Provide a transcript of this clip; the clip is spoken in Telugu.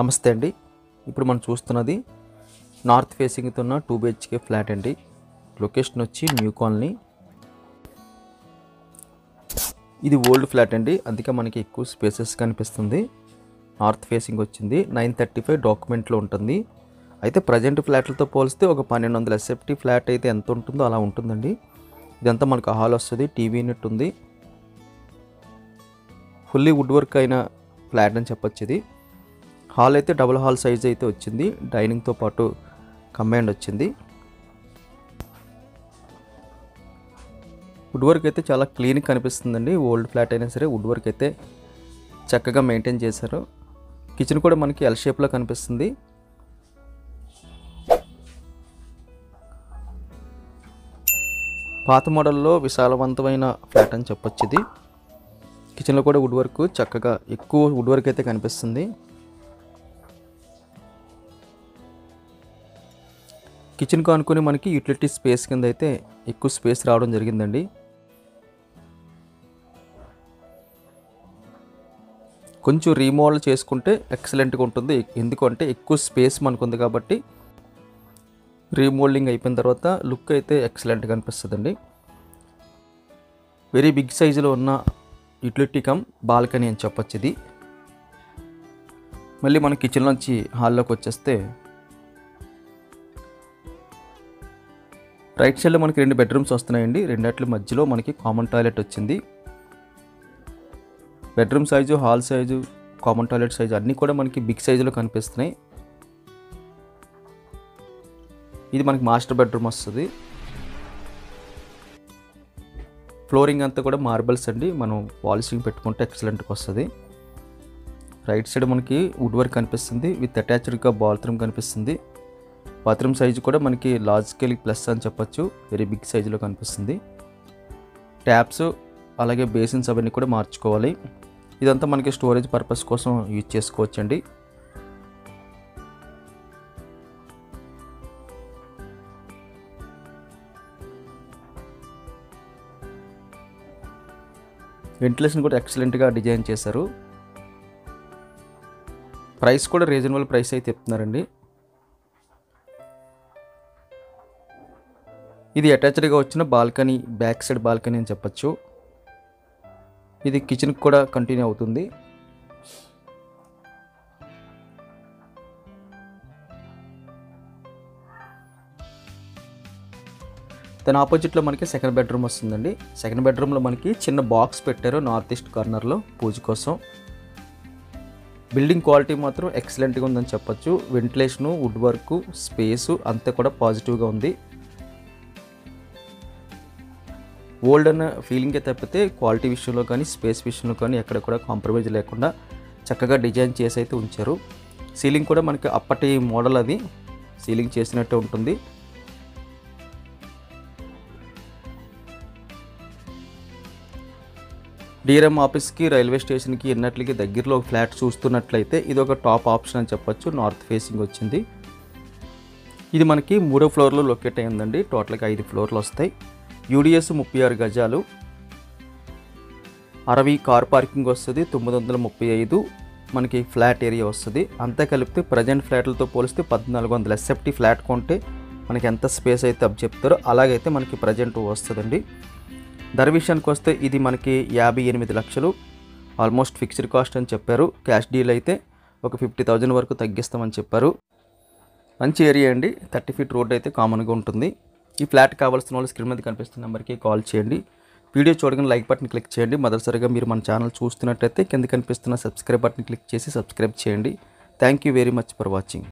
నమస్తే అండి। ఇప్పుడు మనం చూస్తున్నది నార్త్ ఫేసింగ్తో ఉన్న 2 BHK ఫ్లాట్ అండి. లొకేషన్ వచ్చి న్యూ కాలనీ. ఇది ఓల్డ్ ఫ్లాట్ అండి, అందుకే మనకి ఎక్కువ స్పేసెస్ కనిపిస్తుంది. నార్త్ ఫేసింగ్ వచ్చింది. 935 డాక్యుమెంట్లో ఉంటుంది. అయితే ప్రజెంట్ ఫ్లాట్లతో పోలిస్తే ఒక 1200 SFT ఫ్లాట్ అయితే ఎంత ఉంటుందో అలా ఉంటుందండి. ఇదంతా మనకు హాల్ వస్తుంది, టీవీ యూనిట్ ఉంది, ఫుల్లీ వుడ్ వర్క్ అయిన ఫ్లాట్ అని చెప్పొచ్చు. ఇది హాల్ అయితే డబుల్ హాల్ సైజ్ అయితే వచ్చింది. డైనింగ్తో పాటు కమాండ్ వచ్చింది. వుడ్ వర్క్ అయితే చాలా క్లీన్ కనిపిస్తుందండి. ఓల్డ్ ఫ్లాట్ అయినా సరే వుడ్ వర్క్ అయితే చక్కగా మెయింటైన్ చేశారు. కిచెన్ కూడా మనకి ఎల్ షేప్లో కనిపిస్తుంది. పాత మోడల్లో విశాలవంతమైన ఫ్లాట్ అని చెప్పొచ్చు. ఇది కిచెన్లో కూడా వుడ్ వర్క్ చక్కగా ఎక్కువ వుడ్ వర్క్ అయితే కనిపిస్తుంది. కిచెన్కు అనుకుని మనకి యూటిలిటీ స్పేస్ కింద అయితే ఎక్కువ స్పేస్ రావడం జరిగిందండి. కొంచెం రీమోడల్ చేసుకుంటే ఎక్సలెంట్గా ఉంటుంది, ఎందుకంటే ఎక్కువ స్పేస్ మనకు ఉంది కాబట్టి. రీమోడలింగ్ అయిపోయిన తర్వాత లుక్ అయితే ఎక్సలెంట్గా అనిపిస్తుందండి. వెరీ బిగ్ సైజులో ఉన్న యూటిలిటీ కమ్ బాల్కనీ అని చెప్పొచ్చు. ఇది మళ్ళీ మన కిచెన్ నుంచి హాల్లోకి వచ్చేస్తే రైట్ సైడ్లో మనకి 2 బెడ్రూమ్స్ వస్తున్నాయండి. రెండిట్ల మధ్యలో మనకి కామన్ టాయిలెట్ వచ్చింది. Bedroom size, hall size, common toilet size అన్నీ కూడా మనకి బిగ్ సైజులో కనిపిస్తున్నాయి. ఇది మనకి మాస్టర్ బెడ్రూమ్ వస్తుంది. ఫ్లోరింగ్ అంతా కూడా మార్బల్స్ అండి. మనం పాలిషింగ్ పెట్టుకుంటే ఎక్సలెంట్గా వస్తుంది. రైట్ సైడ్ మనకి వుడ్ వర్క్ కనిపిస్తుంది. విత్ అటాచ్డ్గా బాత్రూమ్ కనిపిస్తుంది. బాత్రూమ్ సైజు కూడా మనకి లార్జ్ స్కేల్ ప్లస్ అని చెప్పొచ్చు. వెరీ బిగ్ సైజులో కనిపిస్తుంది. ట్యాప్స్ అలాగే బేసిన్స్ అవన్నీ కూడా మార్చుకోవాలి. ఇదంతా మనకి స్టోరేజ్ పర్పస్ కోసం యూజ్ చేసుకోవచ్చండి. వెంటిలేషన్ కూడా ఎక్సలెంట్గా డిజైన్ చేశారు. ప్రైస్ కూడా రీజనబుల్ ప్రైస్ అయితే చెప్తున్నారండి. ఇది అటాచ్డ్గా వచ్చిన బాల్కనీ, బ్యాక్ సైడ్ బాల్కనీ అని చెప్పచ్చు. ఇది కిచెన్కి కూడా కంటిన్యూ అవుతుంది. దాని ఆపోజిట్లో మనకి సెకండ్ బెడ్రూమ్ వస్తుందండి. సెకండ్ బెడ్రూమ్లో మనకి చిన్న బాక్స్ పెట్టారు నార్త్ ఈస్ట్ కార్నర్లో పూజ కోసం. బిల్డింగ్ క్వాలిటీ మాత్రం ఎక్సలెంట్గా ఉందని చెప్పచ్చు. వెంటిలేషను, వుడ్ వర్కు, స్పేసు అంతా కూడా పాజిటివ్గా ఉంది. ఓల్డ్ అన్న ఫీలింగే తప్పితే క్వాలిటీ విషయంలో కానీ స్పేస్ విషయంలో కానీ ఎక్కడ కూడా కాంప్రమైజ్ లేకుండా చక్కగా డిజైన్ చేసి అయితే ఉంచారు. సీలింగ్ కూడా మనకి అప్పటి మోడల్, అది సీలింగ్ చేసినట్టే ఉంటుంది. డిఆర్ఎం ఆఫీస్కి, రైల్వే స్టేషన్కి ఎన్నట్లకి దగ్గరలో ఒక ఫ్లాట్ చూస్తున్నట్లయితే ఇది ఒక టాప్ ఆప్షన్ అని చెప్పొచ్చు. నార్త్ ఫేసింగ్ వచ్చింది. ఇది మనకి 3వ ఫ్లోర్లో లొకేట్ అయ్యిందండి. టోటల్గా 5 ఫ్లోర్లు వస్తాయి. యూడిఎస్ 36 గజాలు, 60 కార్ పార్కింగ్ వస్తుంది, 935 మనకి ఫ్లాట్ ఏరియా వస్తుంది. అంతా కలిపితే ప్రజెంట్ ఫ్లాట్లతో పోలిస్తే 1400 SFT ఫ్లాట్ కొంటే మనకి ఎంత స్పేస్ అయితే అప్ చెప్తారో అలాగైతే మనకి ప్రజెంట్ వస్తుందండి. ధర విషయానికి వస్తే ఇది మనకి 58 లక్షలు ఆల్మోస్ట్ ఫిక్స్డ్ కాస్ట్ అని చెప్పారు. క్యాష్ డీల్ అయితే ఒక 50,000 వరకు తగ్గిస్తామని చెప్పారు. మంచి ఏరియా అండి. 30 feet రోడ్ అయితే కామన్గా ఉంటుంది. ఈ ఫ్లాట్ కావాల్సిన వాళ్ళు స్క్రీన్ మీద కనిపిస్తున్న నెంబర్కి కాల్ చేయండి. వీడియో చూడగానే లైక్ బటన్ క్లిక్ చేయండి. మొదటిసారిగా మీరు మన ఛానల్ చూస్తున్నట్టయితే కింద కనిపిస్తున్న సబ్స్క్రైబ్ బటన్ క్లిక్ చేసి సబ్స్క్రైబ్ చేయండి. Thank you very much for watching.